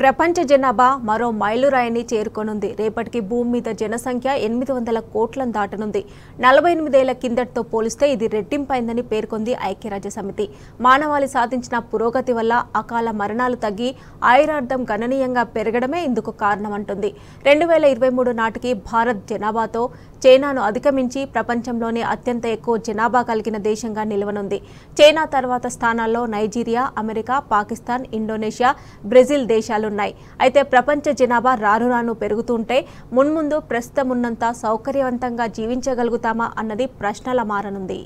ప్రపంచ జనాభా మరో మైలురాయిని చేరుకోనుంది. రేపటికి భూమి మీద జనసంఖ్య 800 కోట్లను దాటనుంది. 48 ఏళ్ల కిందటితో పోలిస్తే ఇది రెట్టింపైందని పేర్కొంది ఐక్యరాజ్య సమితి. మానవాళి సాధించిన పురోగతి వల్ల అకాల మరణాలు తగ్గి ఆయురార్థం గణనీయంగా పెరగడమే ఇందుకు కారణమంటుంది. 2023 నాటికి భారత్ జనాభాతో చైనాను అధిగమించి ప్రపంచంలోనే అత్యంత ఎక్కువ జనాభా కలిగిన దేశంగా నిలవనుంది. చైనా తర్వాత స్థానాల్లో Nigeria, America, Pakistan, Indonesia, Brazil దేశాలున్నాయి. అయితే ప్రపంచ జనాభా రాను పెరుగుతుంటే మున్ముందు ప్రస్తుతమున్నంత సౌకర్యవంతంగా జీవించగలుగుతామా అన్నది ప్రశ్నల మారనుంది.